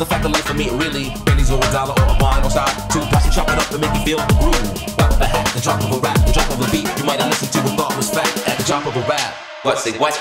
the fact of life for me, really. Pennies or a dollar or a bond on side. Two pots and chop it up and make you feel the groove. Pop the hat, the drop of a rap, the drop of a beat. You might have listened to and thought was fact at the drop of a rap. But say what?